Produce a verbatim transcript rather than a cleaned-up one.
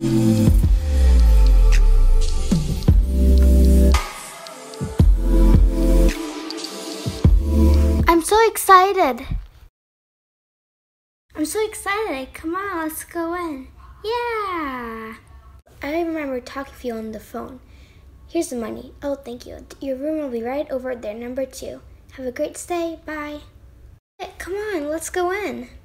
I'm so excited. I'm so excited. Come on, let's go in. Yeah. I remember talking to you on the phone. Here's the money. Oh, thank you. Your room will be right over there, number two. Have a great stay. Bye. Come on, let's go in.